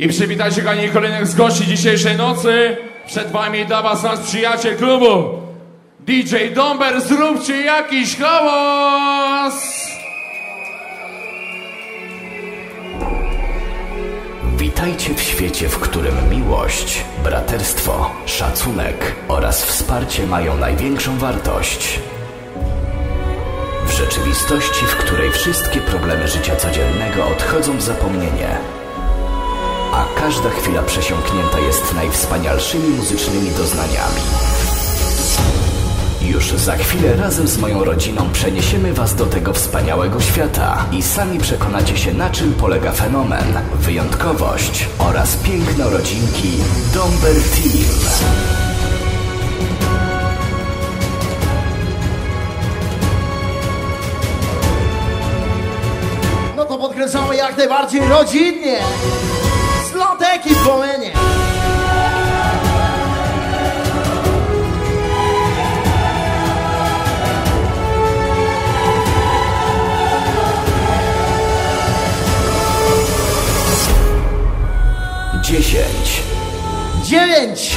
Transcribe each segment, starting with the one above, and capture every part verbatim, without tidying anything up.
I przywitajcie kochani kolejnych z gości dzisiejszej nocy. Przed wami dla was nasz przyjaciel klubu D J Dąber, zróbcie jakiś hałas! Witajcie w świecie, w którym miłość, braterstwo, szacunek oraz wsparcie mają największą wartość. W rzeczywistości, w której wszystkie problemy życia codziennego odchodzą w zapomnienie, a każda chwila przesiąknięta jest najwspanialszymi muzycznymi doznaniami. Już za chwilę razem z moją rodziną przeniesiemy was do tego wspaniałego świata i sami przekonacie się, na czym polega fenomen, wyjątkowość oraz piękno rodzinki Dąber Team. Podkręcamy jak najbardziej rodzinnie. Sloteki w Omenie. Dziesięć. Dziewięć.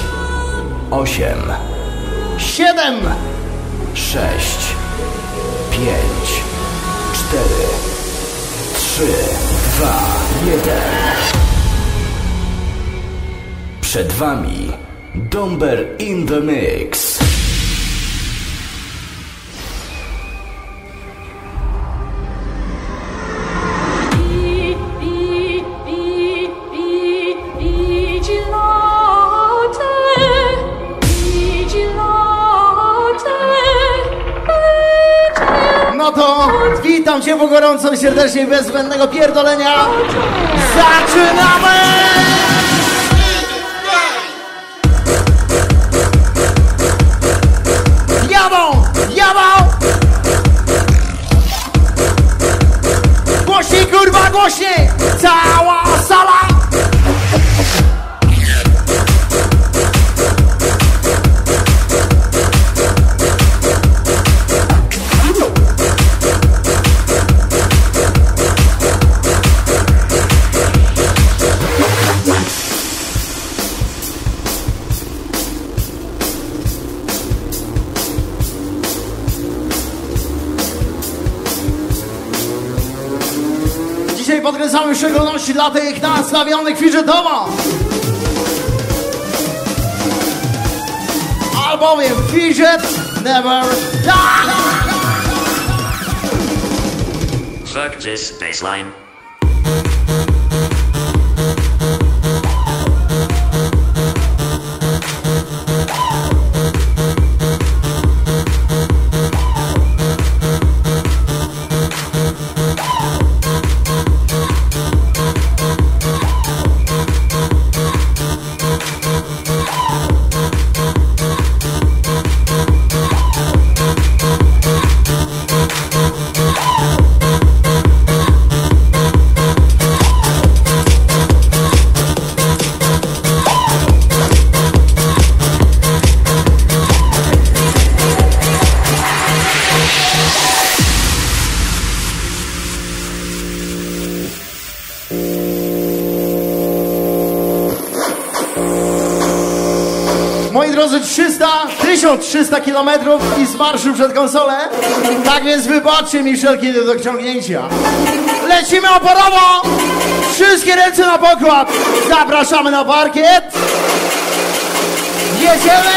Osiem. Siedem. Sześć. Pięć. Cztery. trzy, dwa, jeden. Przed wami Dąber in the Mix. No to witam cię po gorąco i serdecznie, bez zbędnego pierdolenia. Zaczynamy! Jadą! Jadą! Głośniej, kurwa, głośniej! Cała sala! Podkręcamy w szczególności dla tych nastawionych fidżetowo, albowiem fidżet never die. Fuck this baseline. trzysta kilometrów i z marszu przed konsolę. Tak więc wybaczcie mi wszelkie niedociągnięcia. Lecimy oporowo! Wszystkie ręce na pokład! Zapraszamy na parkiet! Jedziemy!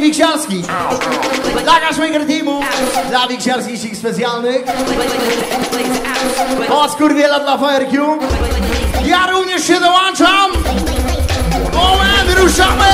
Wixiarski. Dla naszego teamu, dla Wixiarskich specjalnych, o skurwiela dla V R Q. Ja również się dołączam. Moment, ruszamy!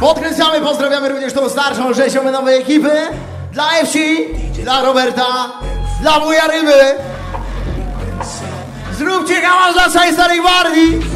Podkręcamy, pozdrawiamy również tą starszą rzeź omenowej ekipy. Dla F C, dla Roberta, dla wuja Ryby. Zróbcie hałas dla Side Story Wardii.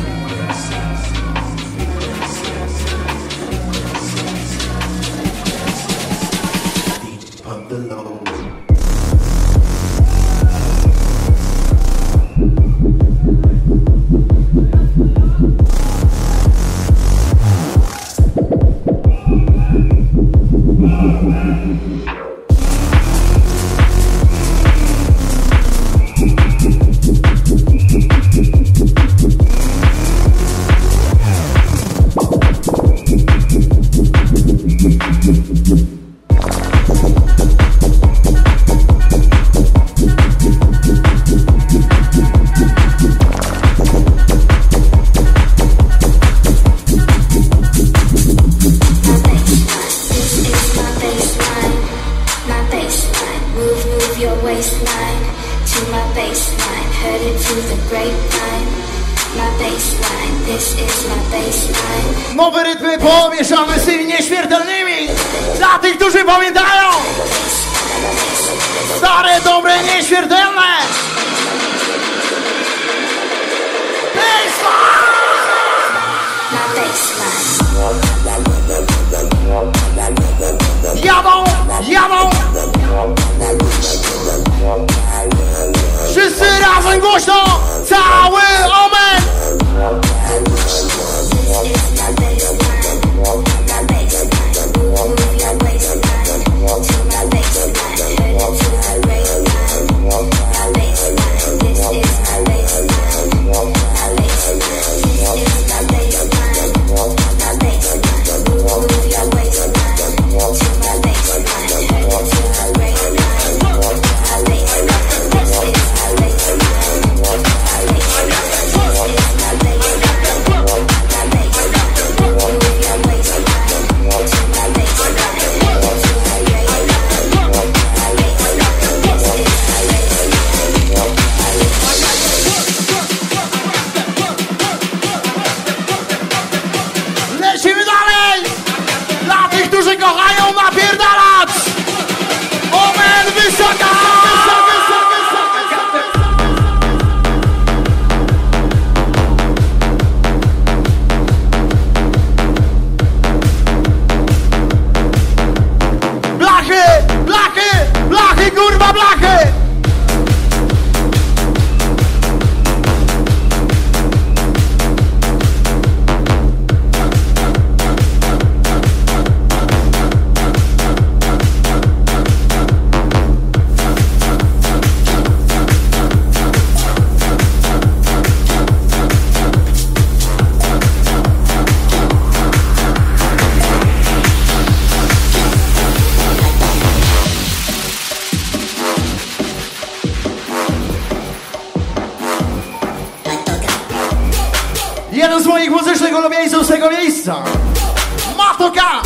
Matoka!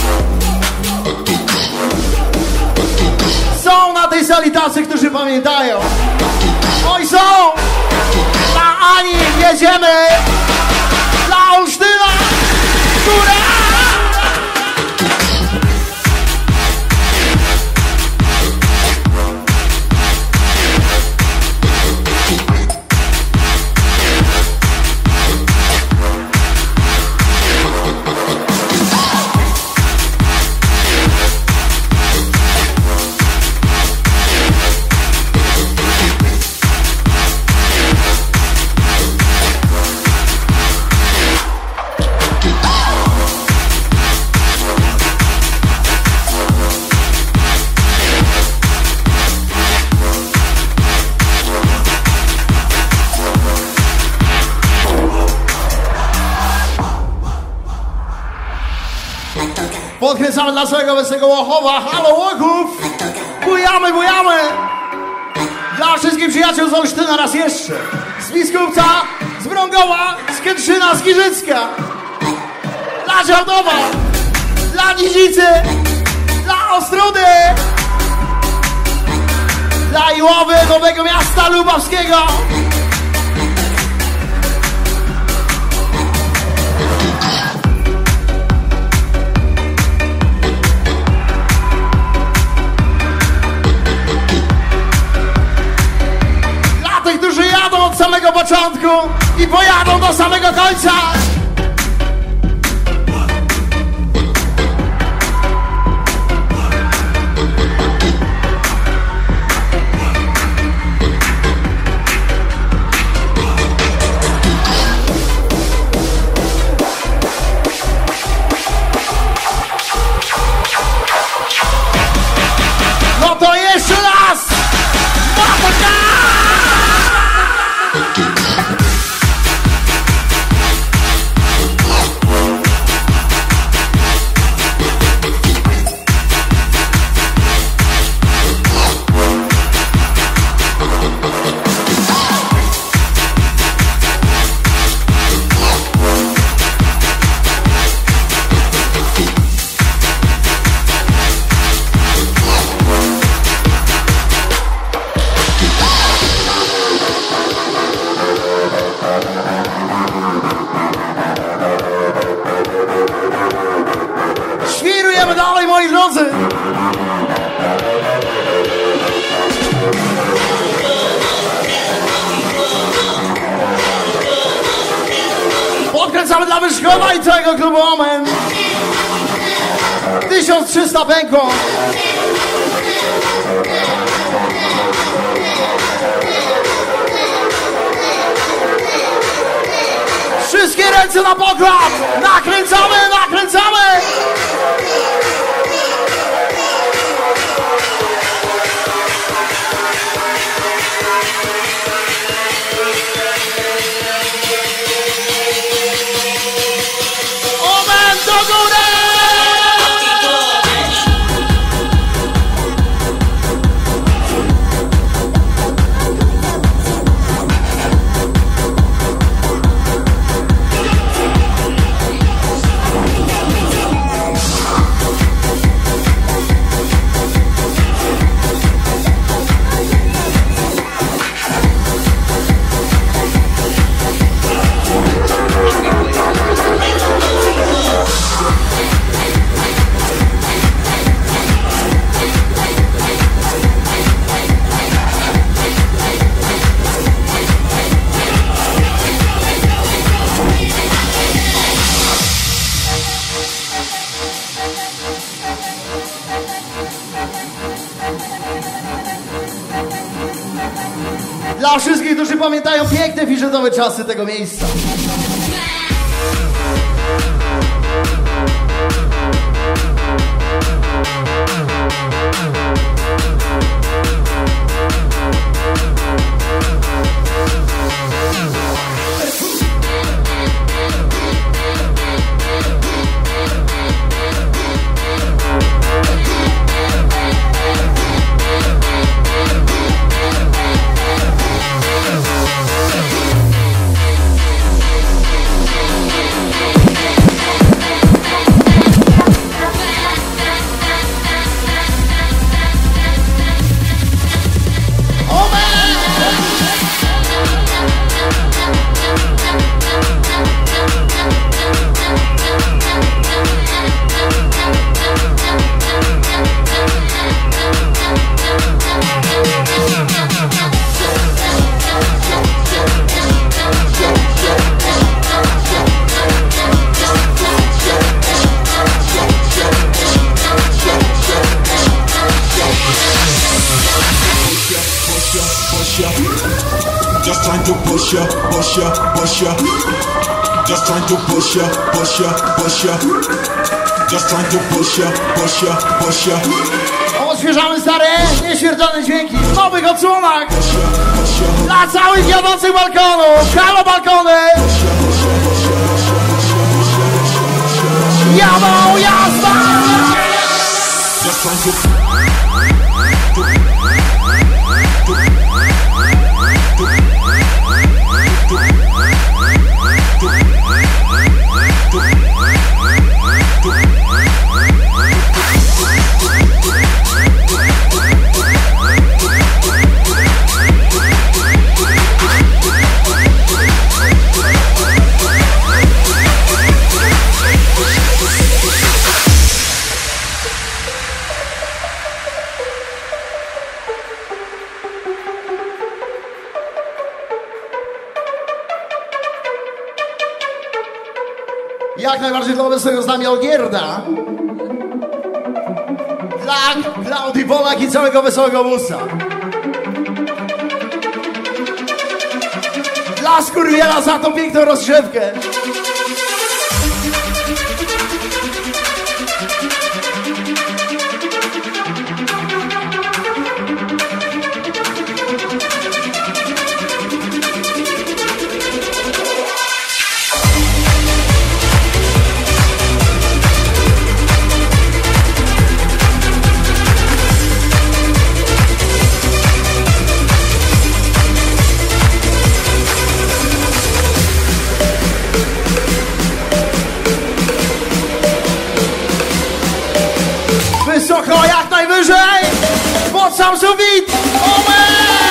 Są na tej sali tacy, którzy pamiętają. Oj, są! Na Ani jedziemy! Dla Olsztyna! Góra! Podkręcamy dla całego Wesołego Łochowa. Halo Łochów! Bujamy, bujamy! Dla wszystkich przyjaciół z Olsztyna raz jeszcze. Z Biskupca, z Brągowa, z Kętrzyna, z Giżycka. Dla Działdowa, dla Nizicy, dla Ostrudy, dla Iłowy, Nowego Miasta Lubawskiego. V R Q i pojadą do samego końca. trzysta pęką. Wszystkie ręce na pokład. Nakręcamy, nakręcamy. Pamiętają piękne fiszetowe czasy tego miejsca. Odświeżamy stare, nieśmiertelne dźwięki w nowych odsłonach dla całych jadących balkonów. Halo balkony! Jadą, jazda! jak najbardziej dla obecnego z nami Ogierda, dla Klaudii Polak i całego Wesołego Busta, dla Skurwiela za tą piękną rozgrzewkę. Wysoko jak najwyżej, pod sam sufit, Omen!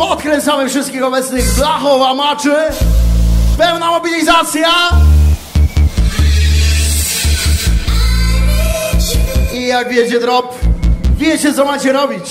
Odkręcamy wszystkich obecnych blachów, amaczy. Pełna mobilizacja. I jak wiecie drop, wiecie co macie robić.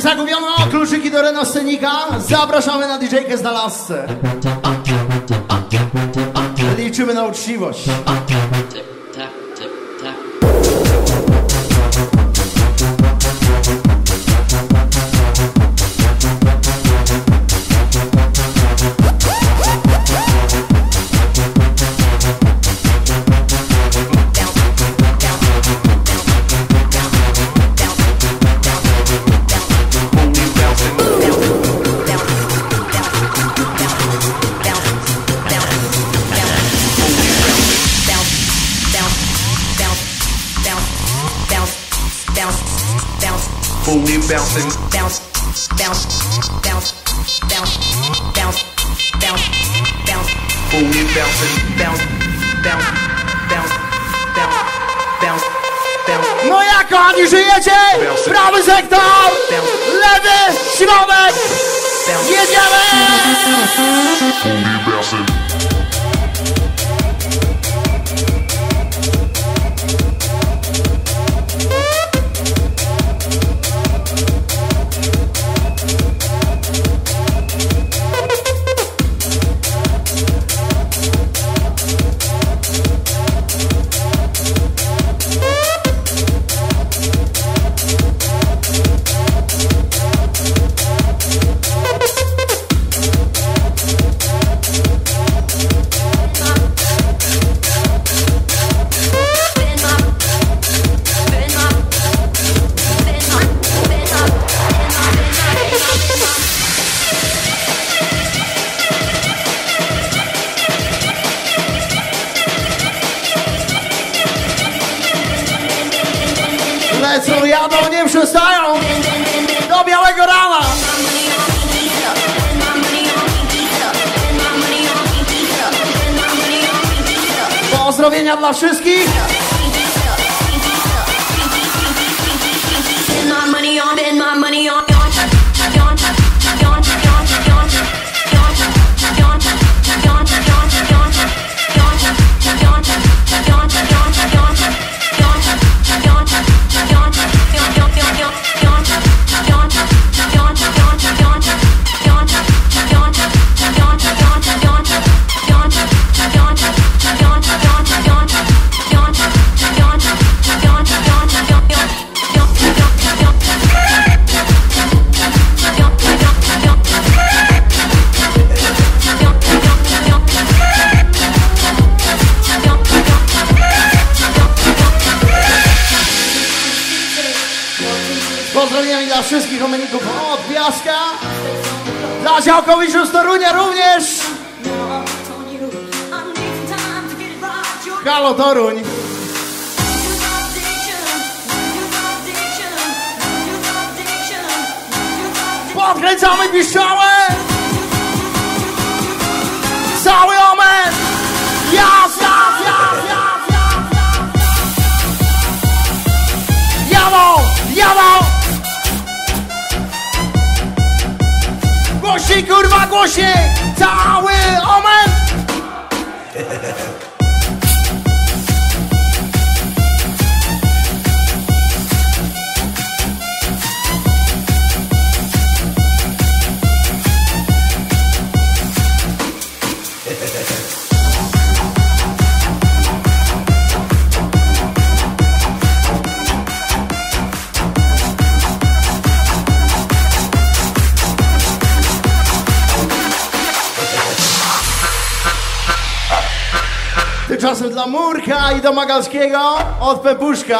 Zagubiono kluczyki do Renault Scenika. Zapraszamy na didżejkę z Nalazce. Liczymy na uczciwość. bounce, bounce, fully bouncing, bounce, bounce, bounce, bounce, bounce, bounce, bounce, fully bouncing, bounce, bounce, bounce, bounce, bounce, bounce. No jak oni żyjecie? Prawy sektor, lewy, środek, jedziemy! Fully bouncing. Pozdrowienia dla wszystkich! Dla wszystkich Omeników od Piaska, dla Piszczałkowicza z Dorunia również. Halo Doruń. Podkręcamy piszczałę. Cały Omen. Jas, jas, jas, jas, jas. Jadą, jadą. Głosi, kurwa, głosi! Cały Omen! Czasem dla Murka i do Magalskiego od Pepuszka.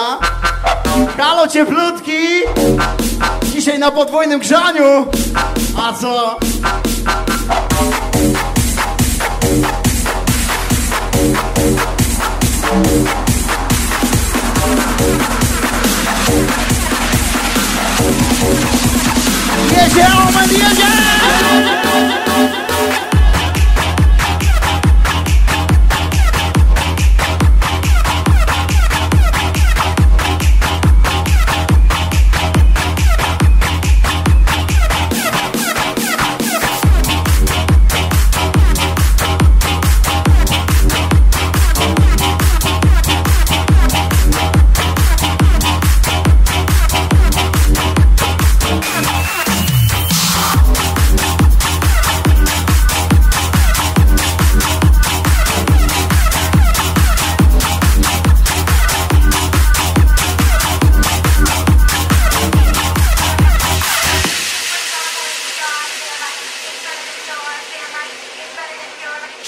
Halo cieplutki! Dzisiaj na podwójnym grzaniu. A co? Jedzie Omen, jedzie!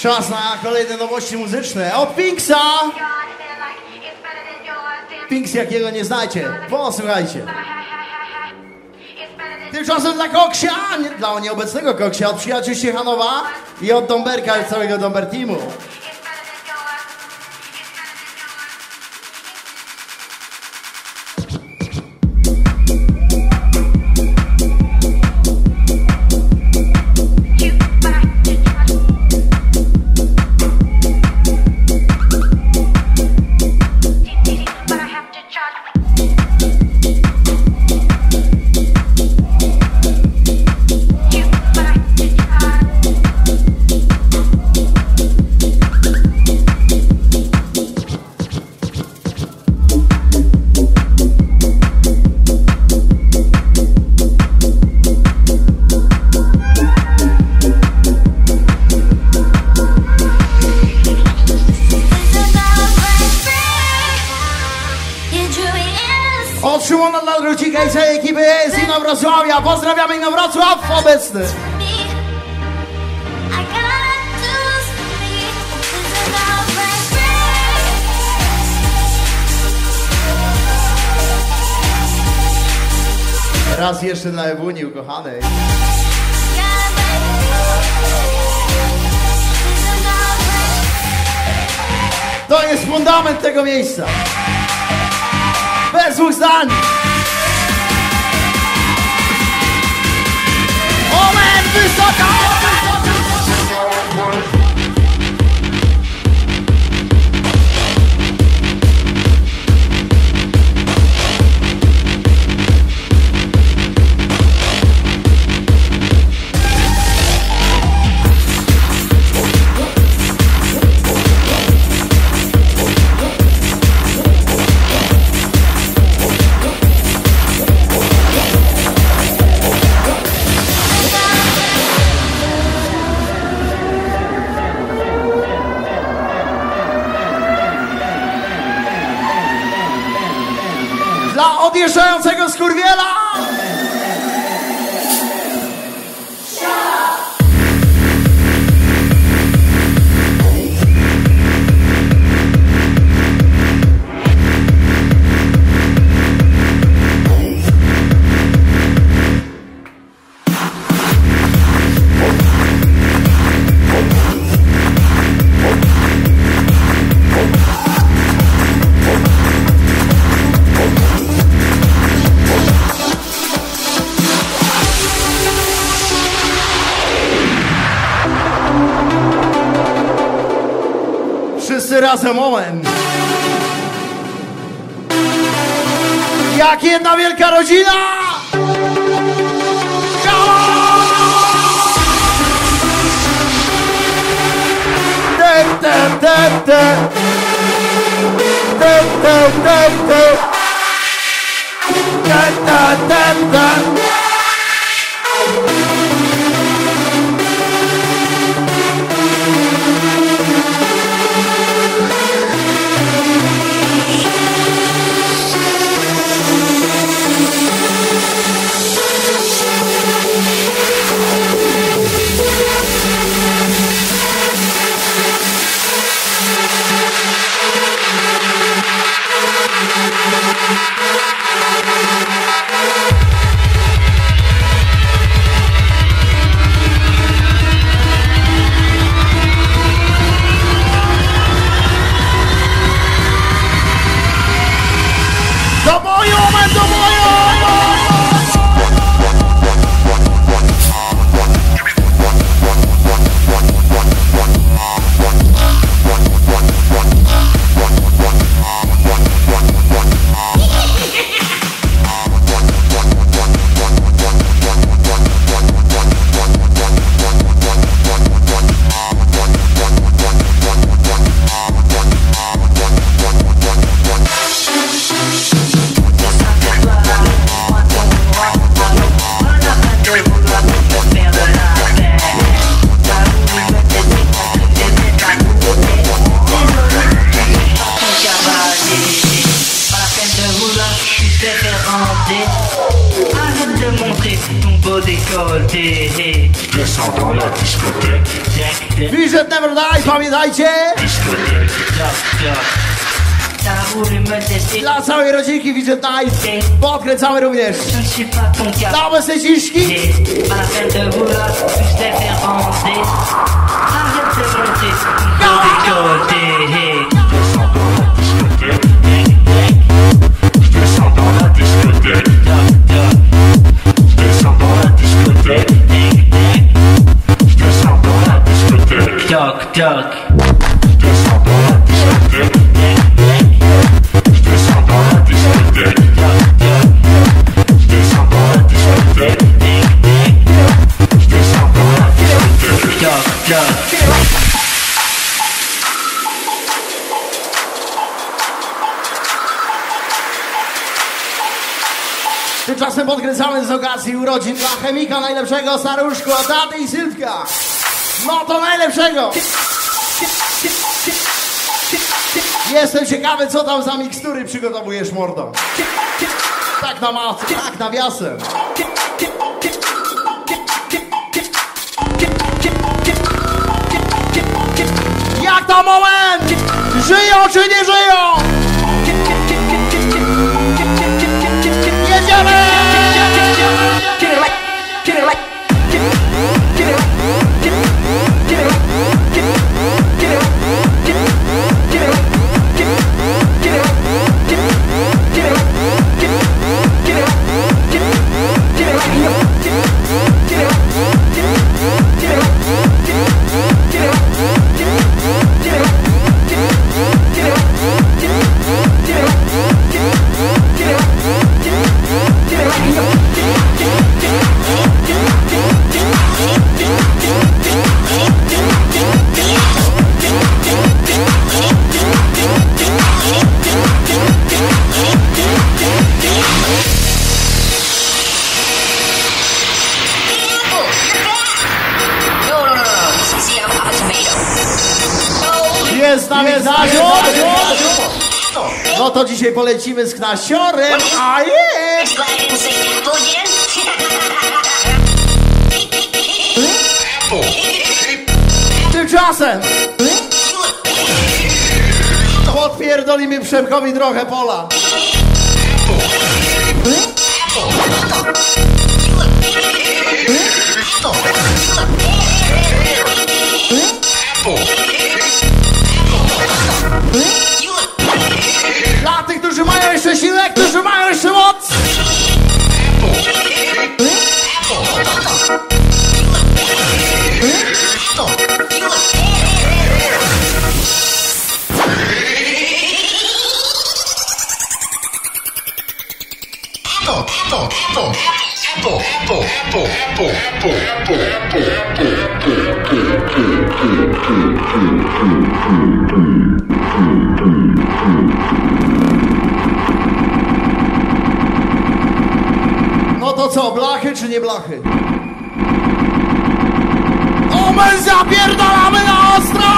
Czas na kolejne nowości muzyczne od Pinksa. Pinks jakiego nie znajcie, posłuchajcie. Tymczasem dla Koksia, nie, dla nieobecnego Koksia, od przyjaciół się Hanowa i od Dąberka i całego Dąber Teamu. Otrzymana dla drucika i całej ekipy z Inowrocławia. Pozdrawiamy Inowrocław obecny. Raz jeszcze dla Ewuni ukochanej. To jest fundament tego miejsca. Bez dwóch zdań. Omen wysoka! Odjeżdżającego skurwiela! Razem Omen. Jak jedna wielka rodzina. Te, te, te, te. Te, te, te, te. Te, te, te, te. Pamiętajcie! Dla całej rodzinki Widget Night pokręcamy również damy seziszki. Duck, duck. Tymczasem podkręcamy z okazji urodzin dla chemika najlepszego, staruszku, taty i Sylwka. No to najlepszego! Jestem ciekawy, co tam za mikstury przygotowujesz, mordo. tak na masę, tak nawiasem. Jak tam OMEN? Żyją czy nie żyją? Jedziemy! Jest na mnie Zaziu! No to dzisiaj polecimy z Knasiorem, a jest! Tymczasem podpierdolimy Przemkowi trochę pola. Dla tych, którzy mają jeszcze siłę, którzy mają jeszcze moc. No to co, blachy czy nie blachy? OMEN zapierdalamy na ostro!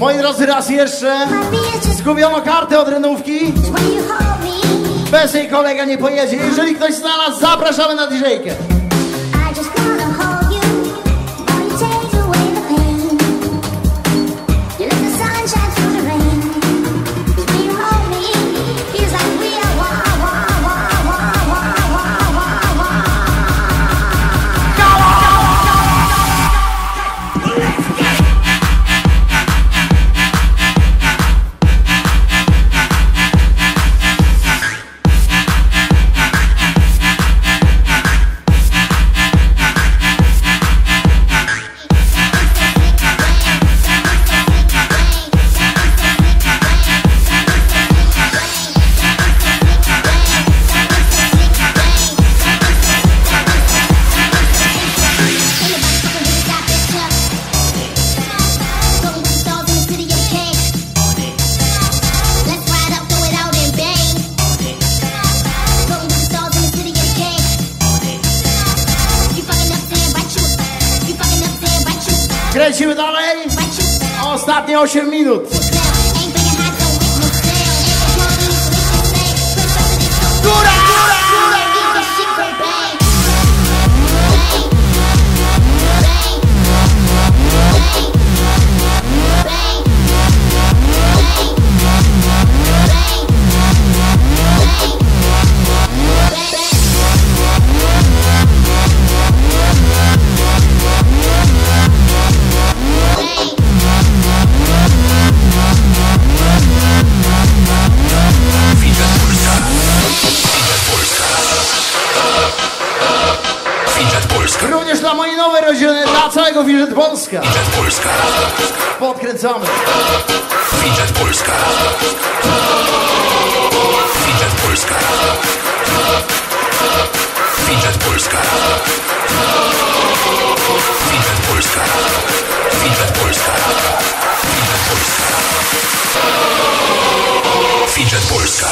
Moi drodzy, raz jeszcze zgubiono kartę od renówki. Bez jej kolega nie pojedzie. Jeżeli ktoś znalazł, zapraszamy na didżejkę. Lecimy dalej. Ostatnie osiem minut. Góra! Również dla mojej nowej rodziny, dla całego Widżet Polska. Widżet Polska. Podkręcamy. Widżet Polska. Widżet Polska. Widżet Polska. Widżet Polska. Widżet Polska. Widżet Polska. Widżet Polska. Widżet Polska. Widżet Polska.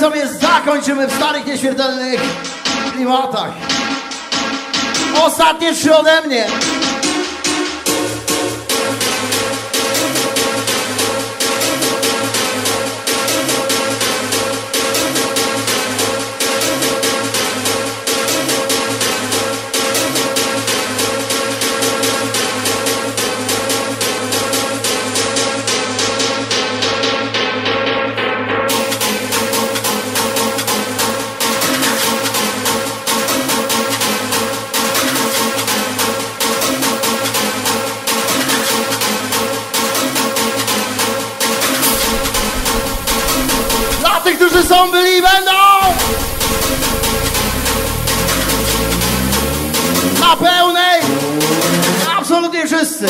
Sobie zakończymy w starych, nieśmiertelnych klimatach. Ostatnie trzy ode mnie. Są byli i będą! Na pełnej! Absolutnie wszyscy!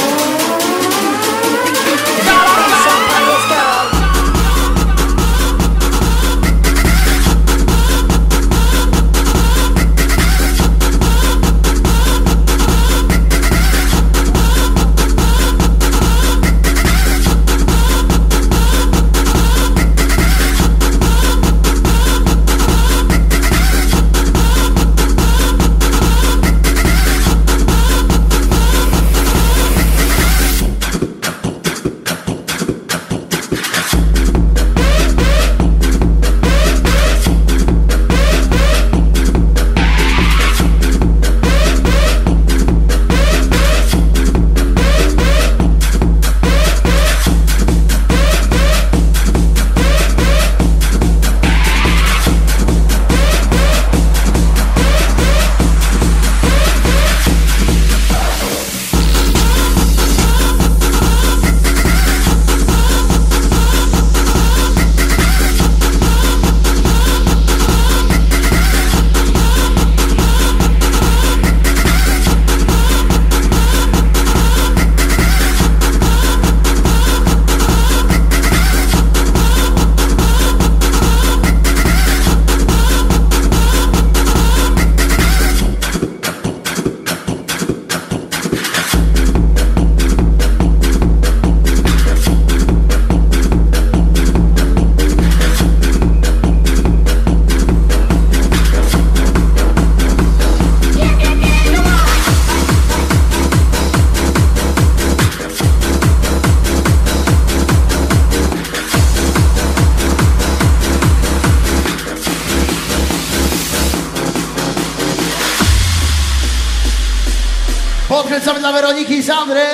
Kręcamy dla Weroniki i Sandry.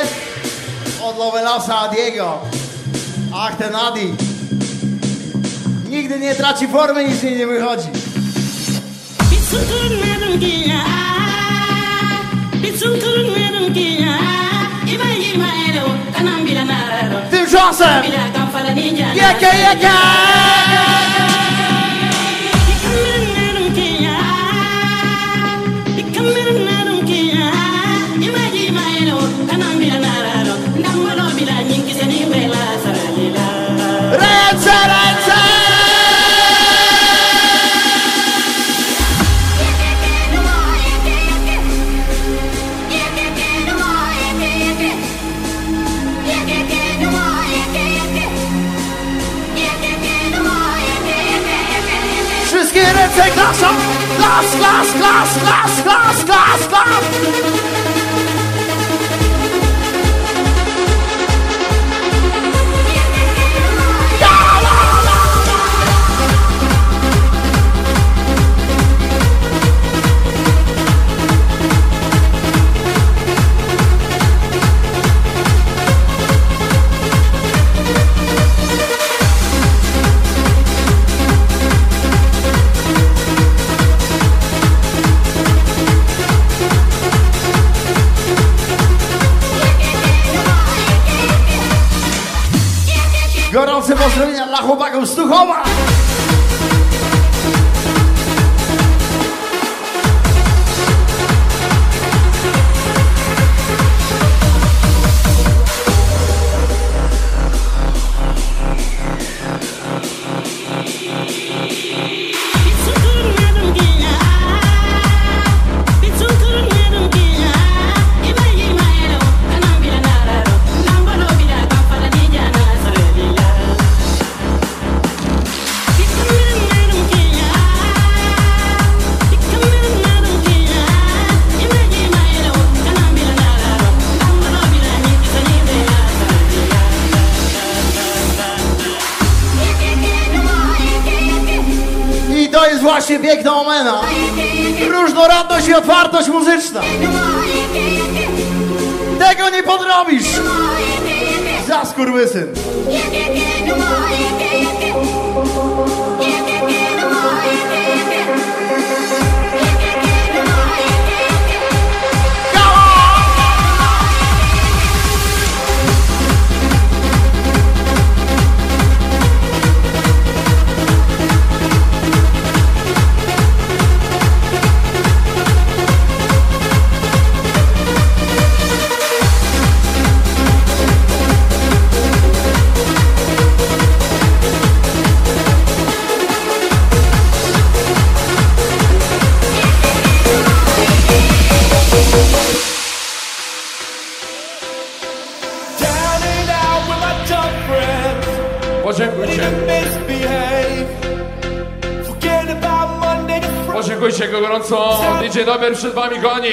Od Lovelasa Diego. Ach, ten Adi. Nigdy nie traci formy, nic z niej nie wychodzi. Tymczasem! Jekie, jekie! Klasa, klas, klas, klas, klas, klas, klas, klas. Ja, la, la, la. Gorące pozdrowienia dla chłopaków z Tuchowa! Właśnie piękna Omena, różnorodność i otwartość muzyczna. Tego nie podrobisz. Za skurwysyn. Podziękujcie go gorąco, D J Dąber przed wami goni.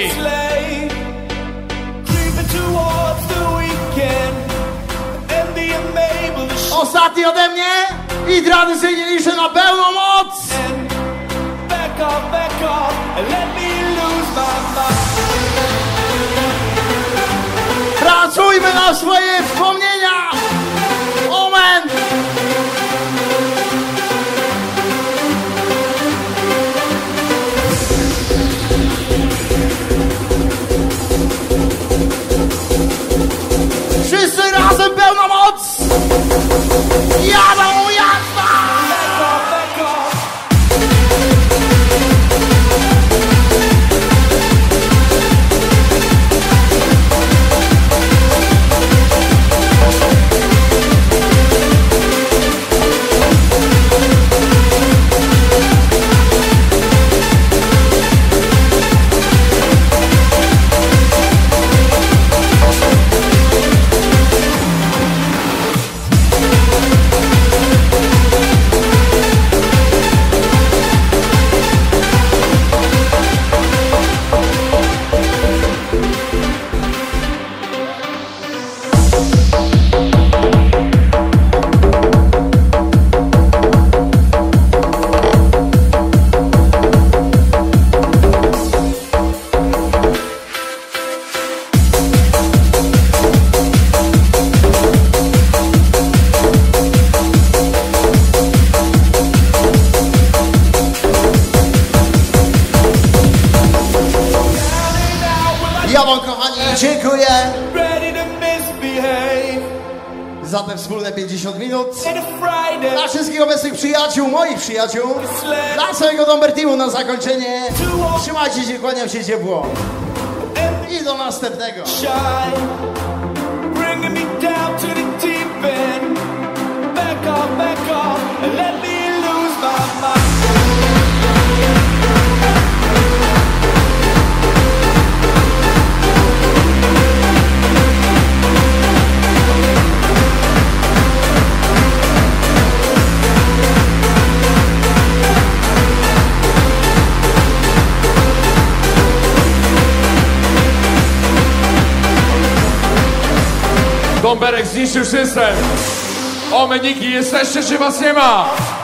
Ostatni ode mnie i tradycyjnie liczę na pełną moc. Pracujmy na swoje wspomnienia. Omen! Wszyscy razem pełna moc! Jadą, jazda! Beko, beko. mamy wspólne pięćdziesiąt minut. Dla wszystkich obecnych przyjaciół, moich przyjaciół, dla całego Dąber Teamu na zakończenie. Trzymajcie się, kłaniam się ciepło. I do następnego. Bomberek zniszczył system. Omeniki, jesteście, czy was nie ma?